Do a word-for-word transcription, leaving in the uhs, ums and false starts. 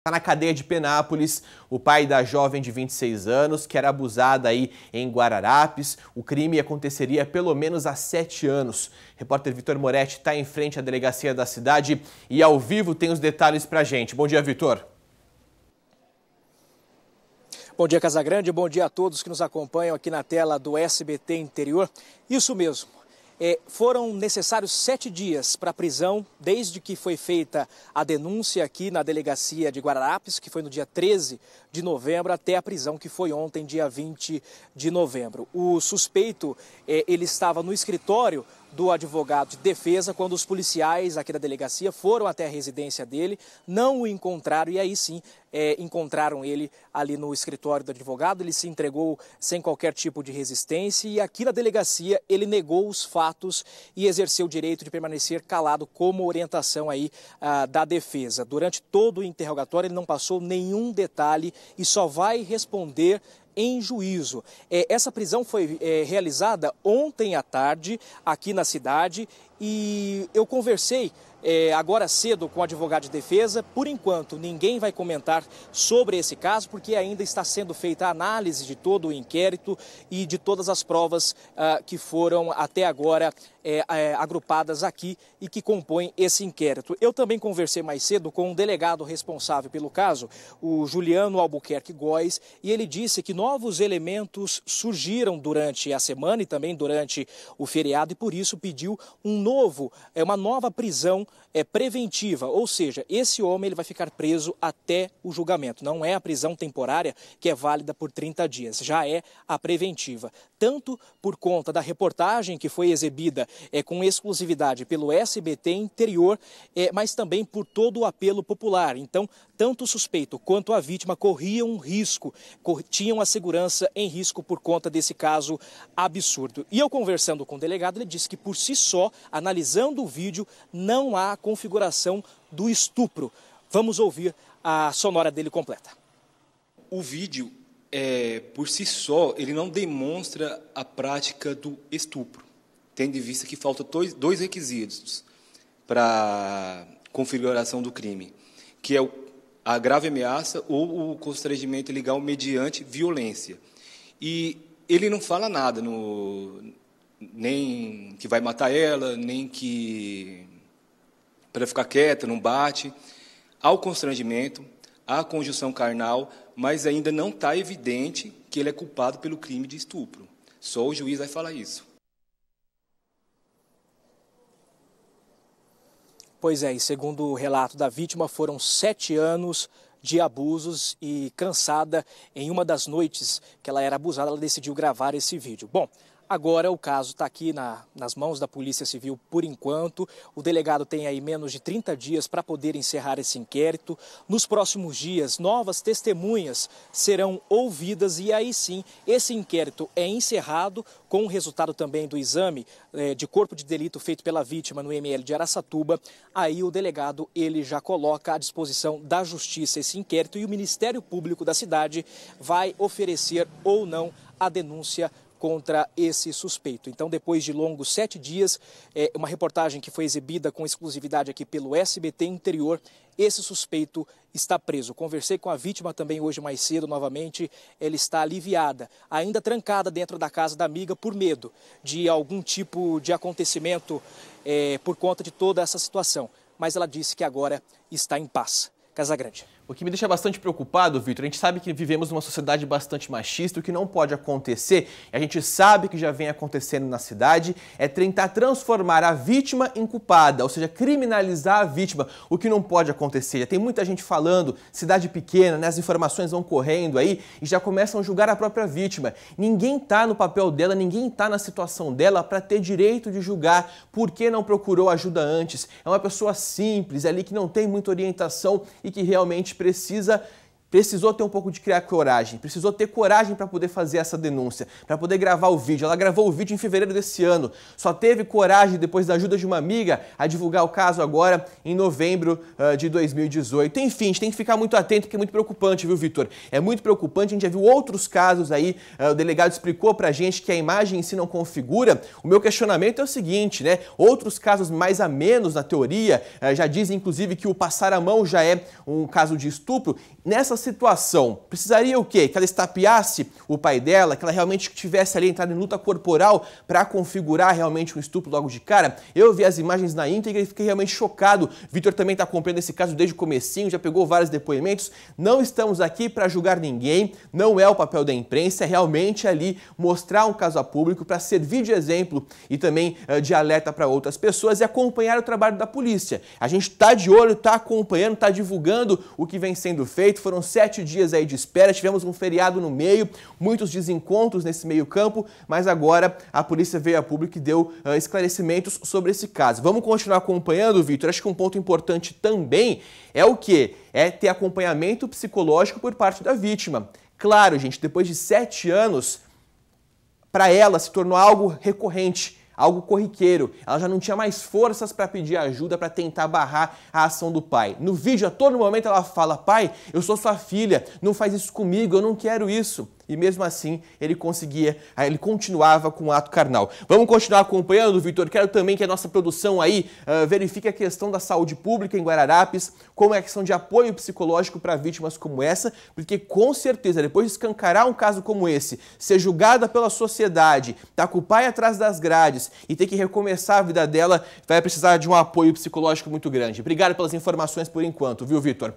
Está na cadeia de Penápolis, o pai da jovem de vinte e seis anos, que era abusada aí em Guararapes. O crime aconteceria pelo menos há sete anos. O repórter Vitor Moretti está em frente à delegacia da cidade e ao vivo tem os detalhes para a gente. Bom dia, Vitor. Bom dia, Casagrande. Bom dia a todos que nos acompanham aqui na tela do S B T Interior. Isso mesmo. É, foram necessários sete dias para a prisão, desde que foi feita a denúncia aqui na delegacia de Guararapes, que foi no dia treze de novembro, até a prisão, que foi ontem, dia vinte de novembro. O suspeito, é, ele estava no escritório do advogado de defesa quando os policiais aqui da delegacia foram até a residência dele, não o encontraram e aí sim é, encontraram ele ali no escritório do advogado. Ele se entregou sem qualquer tipo de resistência e aqui na delegacia ele negou os fatos e exerceu o direito de permanecer calado como orientação aí ah, da defesa. Durante todo o interrogatório ele não passou nenhum detalhe e só vai responder em juízo. É, essa prisão foi é, realizada ontem à tarde aqui na cidade e eu conversei é, agora cedo com o advogado de defesa. Por enquanto, ninguém vai comentar sobre esse caso porque ainda está sendo feita a análise de todo o inquérito e de todas as provas ah, que foram até agora é, é, agrupadas aqui e que compõem esse inquérito. Eu também conversei mais cedo com um delegado responsável pelo caso, o Juliano Albuquerque Góes, e ele disse que novos elementos surgiram durante a semana e também durante o feriado e por isso pediu um novo, é uma nova prisão é, preventiva, ou seja, esse homem ele vai ficar preso até o julgamento. Não é a prisão temporária que é válida por trinta dias, já é a preventiva. Tanto por conta da reportagem que foi exibida é, com exclusividade pelo S B T Interior, é, mas também por todo o apelo popular. Então, tanto o suspeito quanto a vítima corriam um risco, cor tinham a segurança em risco por conta desse caso absurdo. E eu conversando com o delegado, ele disse que por si só, analisando o vídeo, não há configuração do estupro. Vamos ouvir a sonora dele completa. O vídeo, é, por si só, ele não demonstra a prática do estupro, tendo em vista que faltam dois, dois requisitos para configuração do crime, que é o, a grave ameaça ou o constrangimento legal mediante violência. E ele não fala nada no... nem que vai matar ela, nem que para ficar quieta, não bate. Há o constrangimento, há a conjunção carnal, mas ainda não está evidente que ele é culpado pelo crime de estupro. Só o juiz vai falar isso. Pois é, e segundo o relato da vítima, foram sete anos de abusos e, cansada, em uma das noites que ela era abusada, ela decidiu gravar esse vídeo. Bom, agora o caso está aqui na, nas mãos da Polícia Civil por enquanto. O delegado tem aí menos de trinta dias para poder encerrar esse inquérito. Nos próximos dias, novas testemunhas serão ouvidas e aí sim esse inquérito é encerrado com o resultado também do exame eh, de corpo de delito feito pela vítima no M L de Araçatuba. Aí o delegado ele já coloca à disposição da Justiça esse inquérito e o Ministério Público da cidade vai oferecer ou não a denúncia contra esse suspeito. Então, depois de longos sete dias, é, uma reportagem que foi exibida com exclusividade aqui pelo S B T Interior, esse suspeito está preso. Conversei com a vítima também hoje mais cedo, novamente, ela está aliviada, ainda trancada dentro da casa da amiga por medo de algum tipo de acontecimento é, por conta de toda essa situação. Mas ela disse que agora está em paz. Casagrande. O que me deixa bastante preocupado, Vitor, a gente sabe que vivemos numa sociedade bastante machista, o que não pode acontecer, a gente sabe que já vem acontecendo na cidade, é tentar transformar a vítima em culpada, ou seja, criminalizar a vítima, o que não pode acontecer. Já tem muita gente falando, cidade pequena, né, as informações vão correndo aí e já começam a julgar a própria vítima. Ninguém tá no papel dela, ninguém tá na situação dela para ter direito de julgar por que não procurou ajuda antes. É uma pessoa simples ali que não tem muita orientação e que realmente precisa precisou ter um pouco de criar coragem, precisou ter coragem para poder fazer essa denúncia, para poder gravar o vídeo. Ela gravou o vídeo em fevereiro desse ano, só teve coragem, depois da ajuda de uma amiga, a divulgar o caso agora em novembro uh, de dois mil e dezoito. Enfim, a gente tem que ficar muito atento, porque é muito preocupante, viu, Vitor? É muito preocupante, a gente já viu outros casos aí, uh, o delegado explicou pra gente que a imagem em si não configura. O meu questionamento é o seguinte, né? Outros casos mais a menos na teoria, uh, já dizem, inclusive, que o passar a mão já é um caso de estupro. Nessa situação, precisaria o quê? Que ela estapeasse o pai dela, que ela realmente tivesse ali entrado em luta corporal para configurar realmente um estupro logo de cara? Eu vi as imagens na íntegra e fiquei realmente chocado. Vitor também está acompanhando esse caso desde o comecinho, já pegou vários depoimentos. Não estamos aqui para julgar ninguém, não é o papel da imprensa, é realmente ali mostrar um caso a público para servir de exemplo e também de alerta para outras pessoas e acompanhar o trabalho da polícia. A gente está de olho, está acompanhando, está divulgando o que vem sendo feito. Foram sete dias aí de espera, tivemos um feriado no meio, muitos desencontros nesse meio campo, mas agora a polícia veio a público e deu uh, esclarecimentos sobre esse caso. Vamos continuar acompanhando, Vitor? Acho que um ponto importante também é o quê? É ter acompanhamento psicológico por parte da vítima. Claro, gente, depois de sete anos, para ela se tornou algo recorrente, algo corriqueiro. Ela já não tinha mais forças para pedir ajuda, para tentar barrar a ação do pai. No vídeo, a todo momento, ela fala: pai, eu sou sua filha, não faz isso comigo, eu não quero isso. E mesmo assim, ele conseguia, ele continuava com o ato carnal. Vamos continuar acompanhando, Vitor. Quero também que a nossa produção aí uh, verifique a questão da saúde pública em Guararapes, como é a questão de apoio psicológico para vítimas como essa, porque com certeza, depois de escancarar um caso como esse, ser julgada pela sociedade, tá com o pai atrás das grades e ter que recomeçar a vida dela, vai precisar de um apoio psicológico muito grande. Obrigado pelas informações por enquanto, viu, Vitor?